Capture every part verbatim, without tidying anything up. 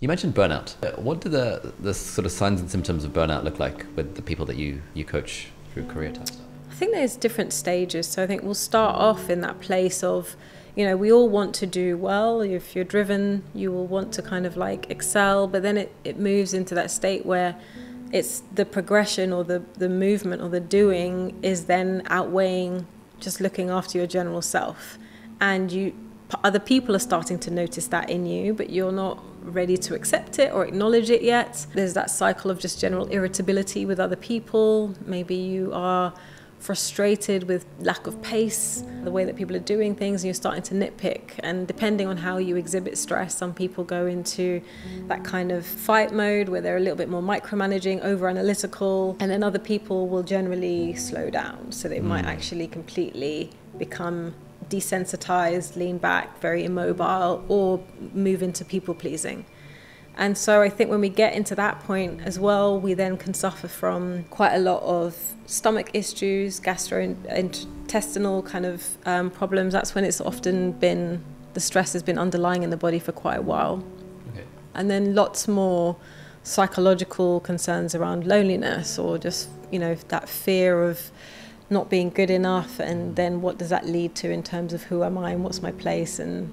You mentioned burnout. What do the, the sort of signs and symptoms of burnout look like with the people that you, you coach through Career Type Stuff? I think there's different stages. So I think we'll start off in that place of, you know, we all want to do well. If you're driven, you will want to kind of like excel, but then it, it moves into that state where it's the progression or the, the movement or the doing is then outweighing just looking after your general self. And you, other people are starting to notice that in you, but you're not ready to accept it or acknowledge it yet. There's that cycle of just general irritability with other people. Maybe you are frustrated with lack of pace, the way that people are doing things, and you're starting to nitpick. And depending on how you exhibit stress, some people go into that kind of fight mode where they're a little bit more micromanaging, over analytical, and then other people will generally slow down. So they mm. might actually completely become desensitized, lean back, very immobile, or move into people pleasing. And so I think when we get into that point as well, we then can suffer from quite a lot of stomach issues, gastrointestinal kind of um, problems. That's when it's often been, the stress has been underlying in the body for quite a while. Okay. And then lots more psychological concerns around loneliness, or just, you know, that fear of not being good enough, and then what does that lead to in terms of who am I and what's my place, and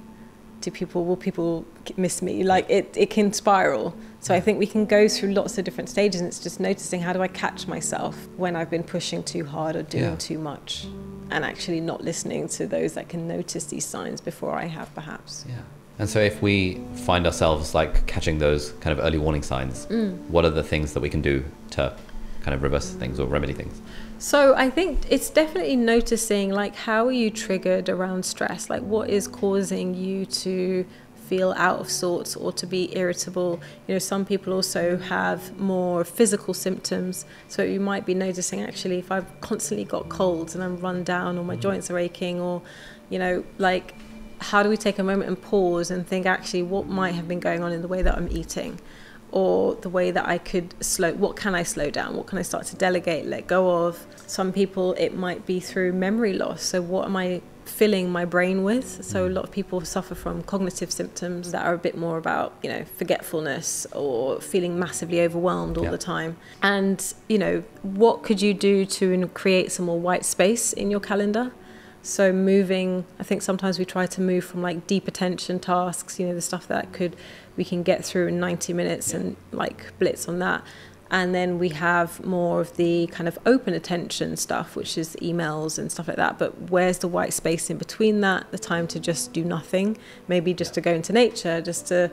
do people, will people miss me? Like it, it can spiral. So I think we can go through lots of different stages, and it's just noticing, how do I catch myself when I've been pushing too hard or doing yeah. too much, and actually not listening to those that can notice these signs before I have perhaps. Yeah. And so if we find ourselves like catching those kind of early warning signs, mm. what are the things that we can do to kind of reverse things or remedy things? So I think it's definitely noticing, like, how are you triggered around stress? Like, what is causing you to feel out of sorts or to be irritable? You know, some people also have more physical symptoms. So you might be noticing, actually, if I've constantly got colds and I'm run down, or my joints are aching, or, you know, like, how do we take a moment and pause and think, actually, what might have been going on in the way that I'm eating? Or the way that I could slow, what can I slow down? What can I start to delegate, let go of? Some people, it might be through memory loss. So what am I filling my brain with? So a lot of people suffer from cognitive symptoms that are a bit more about, you know, forgetfulness or feeling massively overwhelmed all yeah. the time. And, you know, what could you do to create some more white space in your calendar? So moving, I think sometimes we try to move from like deep attention tasks, you know, the stuff that could, we can get through in ninety minutes yeah. and like blitz on that. And then we have more of the kind of open attention stuff, which is emails and stuff like that. But where's the white space in between that? The time to just do nothing, maybe just yeah. to go into nature, just to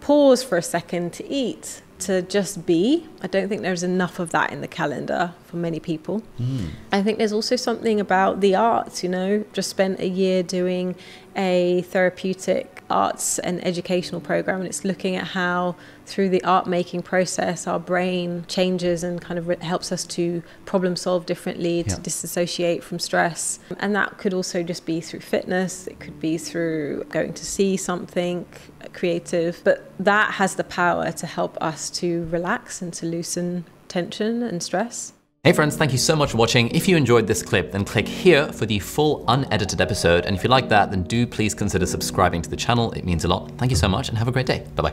pause for a second, to eat, to just be. I don't think there's enough of that in the calendar for many people. Mm. I think there's also something about the arts, you know, just spent a year doing a therapeutic arts and educational program, and it's looking at how through the art making process, our brain changes and kind of helps us to problem solve differently, yeah. to disassociate from stress. And that could also just be through fitness. It could be through going to see something creative, but that has the power to help us to relax and to loosen tension and stress. Hey friends, thank you so much for watching. If you enjoyed this clip, then click here for the full unedited episode. And if you like that, then do please consider subscribing to the channel. It means a lot. Thank you so much and have a great day. Bye-bye.